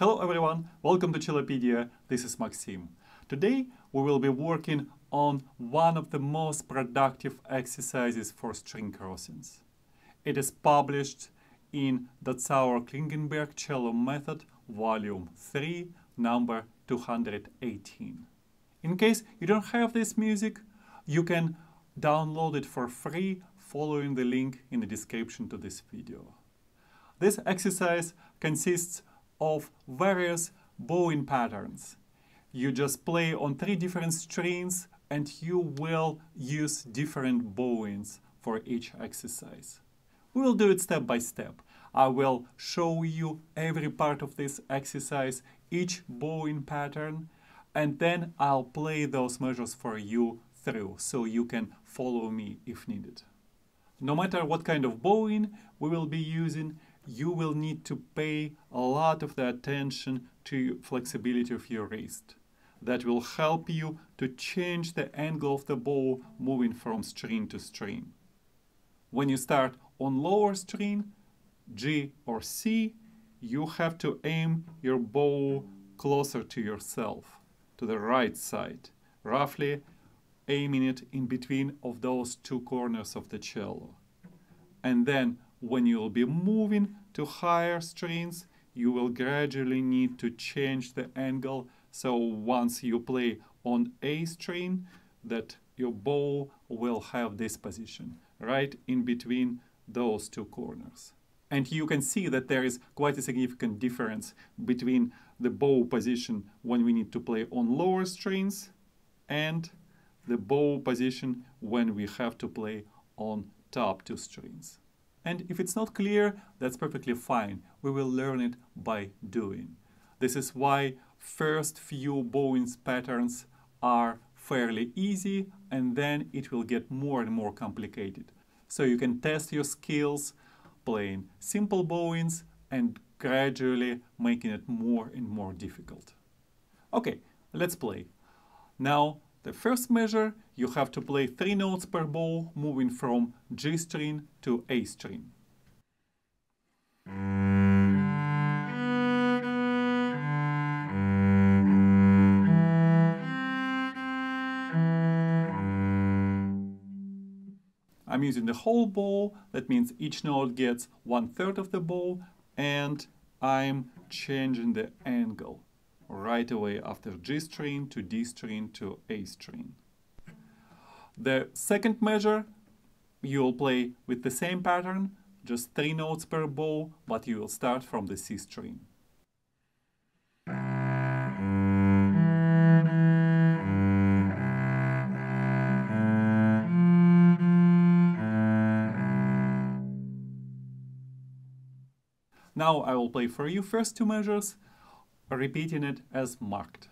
Hello everyone, welcome to Cellopedia, this is Maxim. Today we will be working on one of the most productive exercises for string crossings. It is published in the Dotzauer-Klingenberg Cello Method, volume 3, number 218. In case you don't have this music, you can download it for free following the link in the description to this video. This exercise consists of various bowing patterns. You just play on three different strings and you will use different bowings for each exercise. We will do it step by step. I will show you every part of this exercise, each bowing pattern, and then I'll play those measures for you through, so you can follow me if needed. No matter what kind of bowing we will be using, you will need to pay a lot of the attention to flexibility of your wrist. That will help you to change the angle of the bow moving from string to string. When you start on lower string, G or C, you have to aim your bow closer to yourself, to the right side, roughly aiming it in between of those two corners of the cello. And then when you will be moving to higher strings, you will gradually need to change the angle, so once you play on A string, that your bow will have this position, right in between those two corners. And you can see that there is quite a significant difference between the bow position when we need to play on lower strings and the bow position when we have to play on top two strings. And if it's not clear, that's perfectly fine. We will learn it by doing. This is why first few bowing patterns are fairly easy, and then it will get more and more complicated. So you can test your skills playing simple bowings and gradually making it more and more difficult. Okay, let's play. Now, the first measure, you have to play three notes per bow, moving from G string to A string. I'm using the whole bow, that means each note gets 1/3 of the bow, and I'm changing the angle right away after G string to D string to A string. The second measure, you'll play with the same pattern, just three notes per bow, but you will start from the C string. Now I will play for you first two measures, repeating it as marked.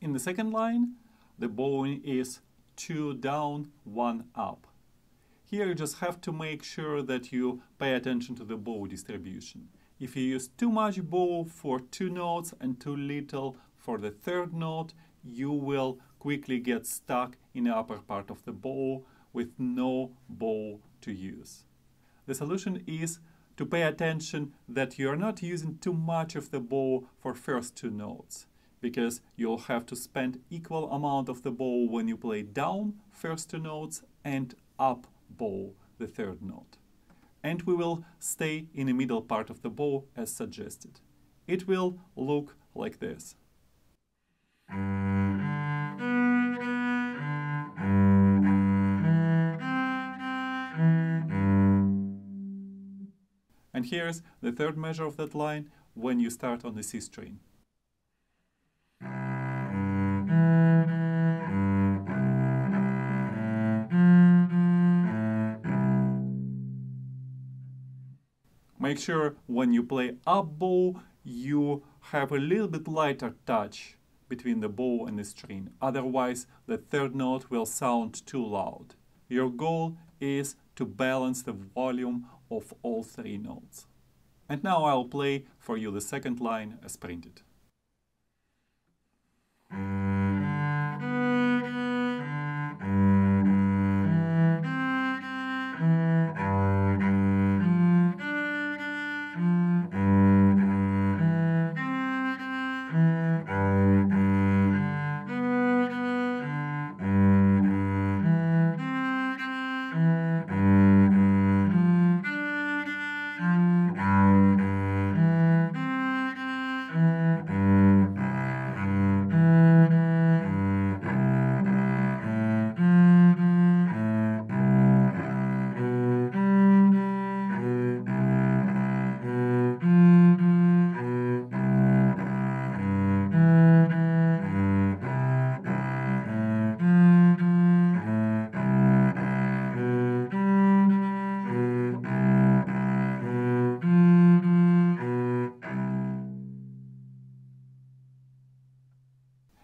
In the second line, the bowing is two down, one up. Here you just have to make sure that you pay attention to the bow distribution. If you use too much bow for two notes and too little for the third note, you will quickly get stuck in the upper part of the bow with no bow to use. The solution is to pay attention that you are not using too much of the bow for first two notes. because you'll have to spend equal amount of the bow when you play down first two notes and up bow the third note. And we will stay in the middle part of the bow as suggested. It will look like this. And here's the third measure of that line when you start on the C string. Make sure when you play up bow, you have a little bit lighter touch between the bow and the string. Otherwise, the third note will sound too loud. Your goal is to balance the volume of all three notes. And now I'll play for you the second line as printed.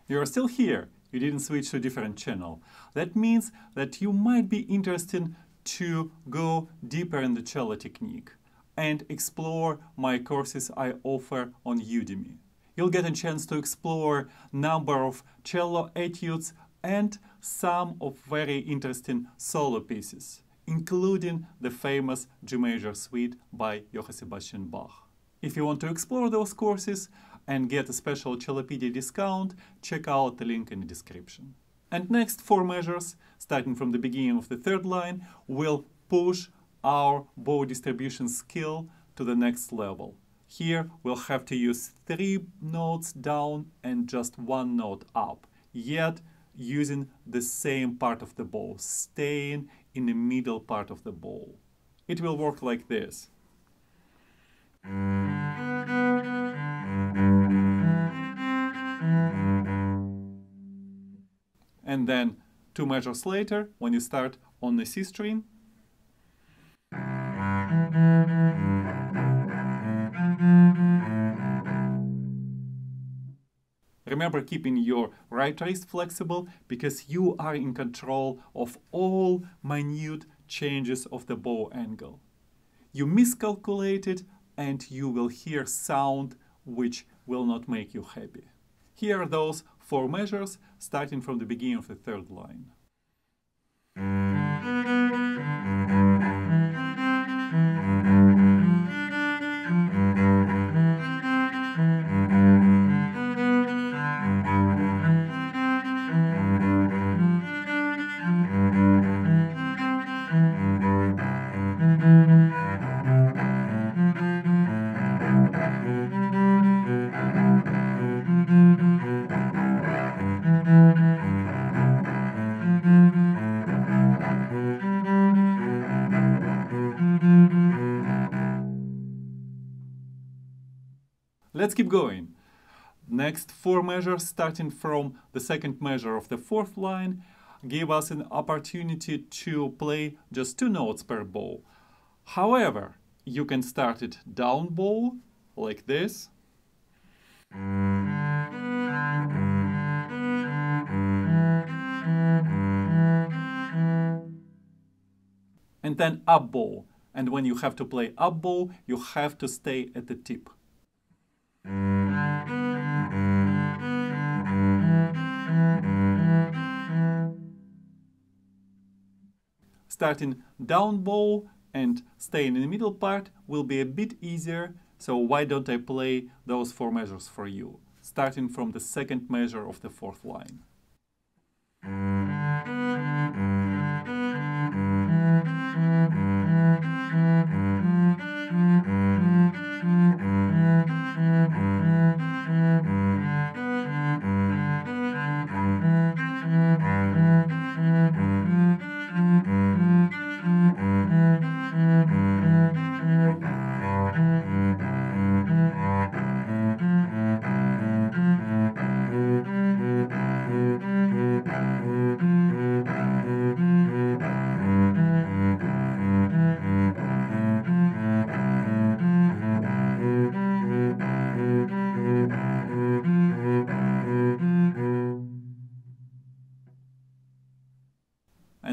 You're still here, you didn't switch to a different channel. That means that you might be interested to go deeper in the cello technique and explore my courses I offer on Udemy. You'll get a chance to explore a number of cello etudes and some of very interesting solo pieces, including the famous G major suite by Johann Sebastian Bach. If you want to explore those courses, and get a special Cellopedia discount, check out the link in the description. And next four measures, starting from the beginning of the third line, will push our bow distribution skill to the next level. Here we'll have to use three notes down and just one note up, yet using the same part of the bow, staying in the middle part of the bow. It will work like this. And then two measures later, when you start on the C string, remember keeping your right wrist flexible because you are in control of all minute changes of the bow angle. You miscalculate it and you will hear sound which will not make you happy. Here are those four measures, starting from the beginning of the third line. Let's keep going. Next four measures, starting from the second measure of the fourth line, give us an opportunity to play just two notes per bow. However, you can start it down bow, like this. And then up bow. And when you have to play up bow, you have to stay at the tip. Starting down bow and staying in the middle part will be a bit easier, so why don't I play those four measures for you? starting from the second measure of the fourth line.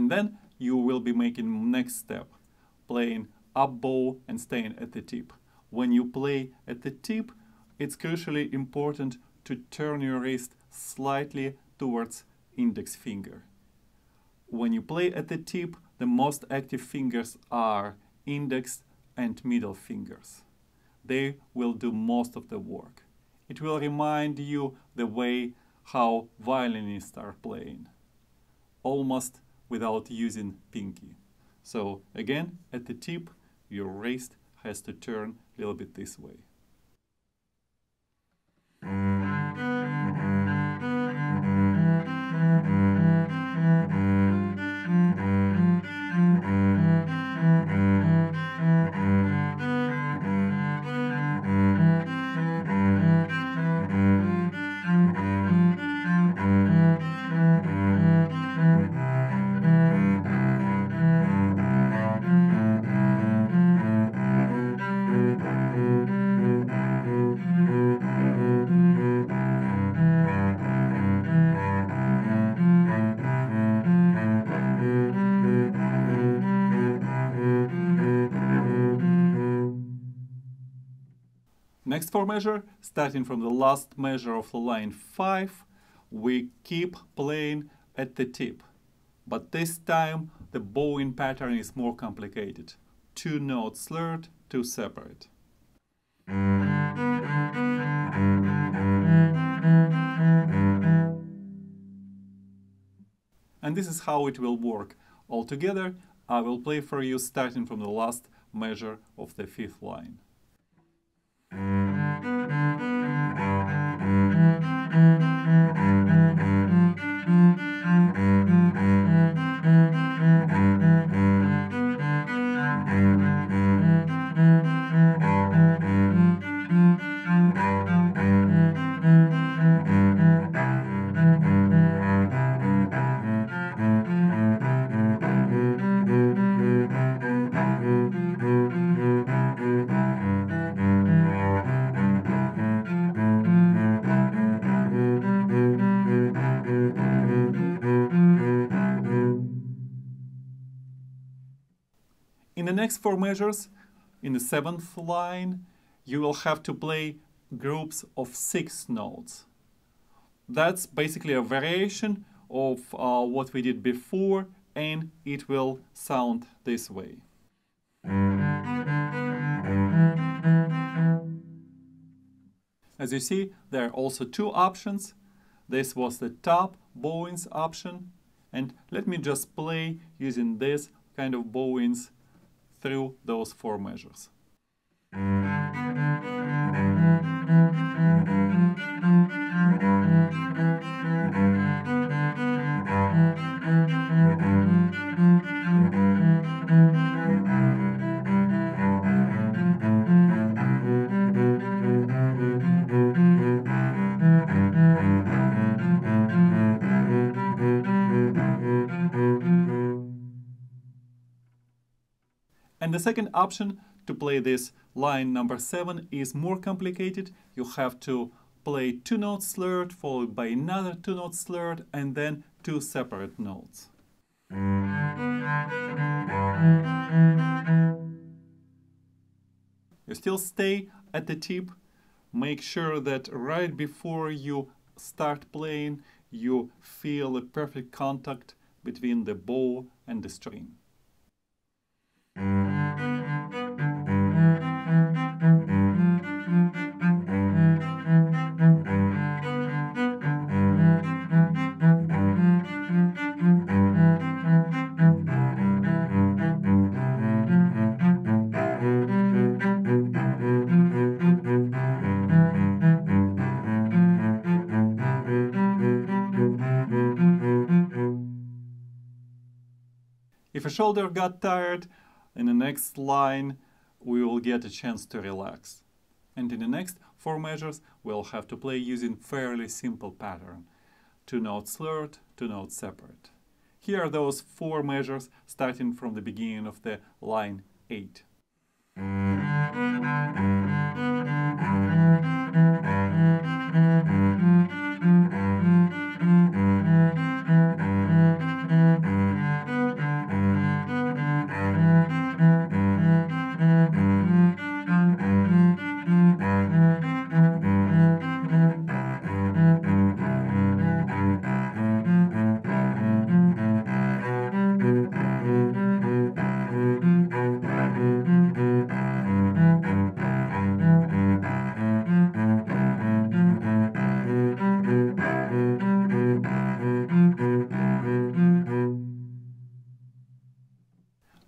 Then you will be making next step, playing up bow and staying at the tip. When you play at the tip, it's crucially important to turn your wrist slightly towards index finger. When you play at the tip, the most active fingers are index and middle fingers. They will do most of the work. It will remind you the way how violinists are playing. Almost without using pinky. So again, at the tip, your wrist has to turn a little bit this way. Next four measure, starting from the last measure of line 5, we keep playing at the tip. But this time the bowing pattern is more complicated. Two notes slurred, two separate. And this is how it will work. Altogether, I will play for you starting from the last measure of the 5th line. In the next four measures, in the 7th line, you will have to play groups of 6 notes. That's basically a variation of what we did before, and it will sound this way. As you see, there are also two options. This was the top bowings option, and let me just play using this kind of bowings through those 4 measures. And the second option to play this line number 7 is more complicated. You have to play 2 notes slurred, followed by another 2 notes slurred, and then 2 separate notes. You still stay at the tip. Make sure that right before you start playing, you feel a perfect contact between the bow and the string. If a shoulder got tired, in the next line we will get a chance to relax. And in the next four measures we'll have to play using fairly simple pattern. Two notes slurred, two notes separate. Here are those four measures starting from the beginning of the line 8.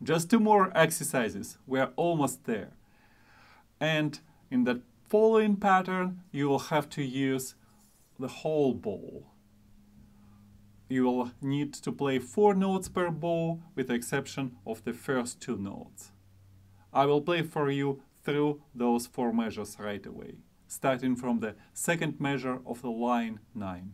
Just two more exercises, we are almost there. And in that following pattern, you will have to use the whole bow. You will need to play 4 notes per bow, with the exception of the first 2 notes. I will play for you through those 4 measures right away, starting from the second measure of the line 9.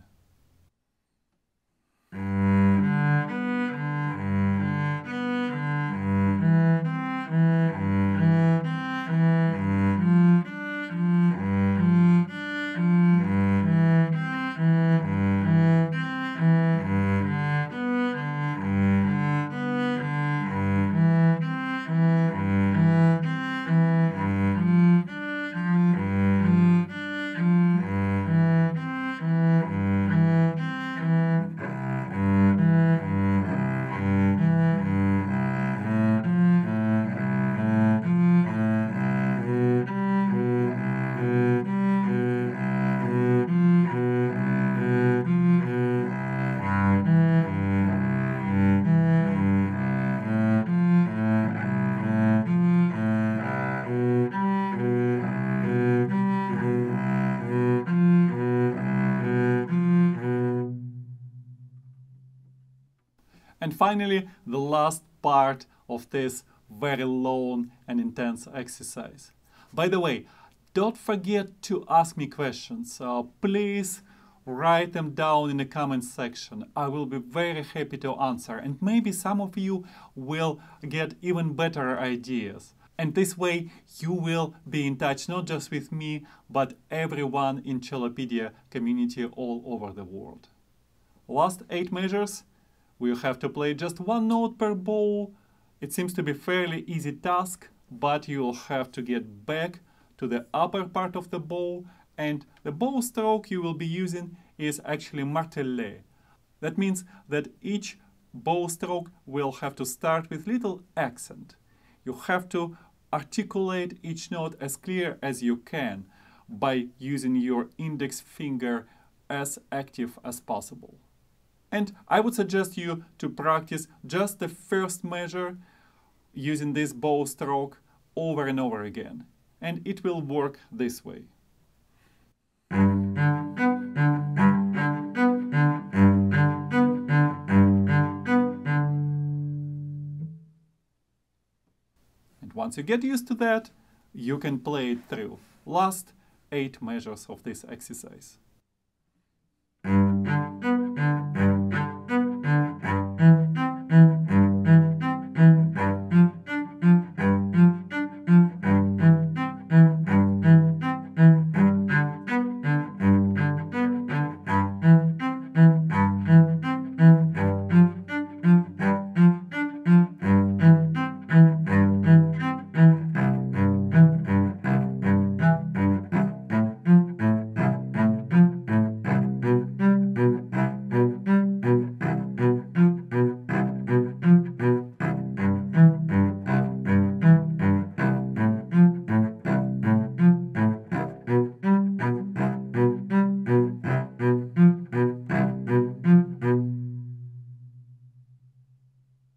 And finally, the last part of this very long and intense exercise. By the way, don't forget to ask me questions. Please write them down in the comments section. I will be very happy to answer, and maybe some of you will get even better ideas. And this way you will be in touch not just with me, but everyone in Cellopedia community all over the world. Last 8 measures. We have to play just 1 note per bow. It seems to be a fairly easy task, but you'll have to get back to the upper part of the bow, and the bow stroke you will be using is actually martelet. That means that each bow stroke will have to start with little accent. You have to articulate each note as clear as you can by using your index finger as active as possible. And I would suggest you to practice just the first measure using this bow stroke over and over again. And it will work this way. And once you get used to that, you can play it through. Last 8 measures of this exercise.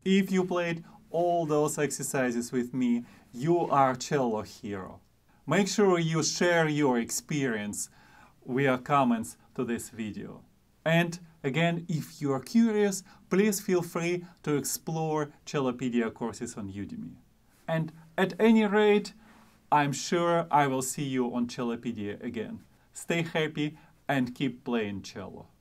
If you played all those exercises with me, you are cello hero. Make sure you share your experience via comments to this video. And again, if you are curious, please feel free to explore Cellopedia courses on Udemy. And at any rate, I'm sure I will see you on Cellopedia again. Stay happy and keep playing cello.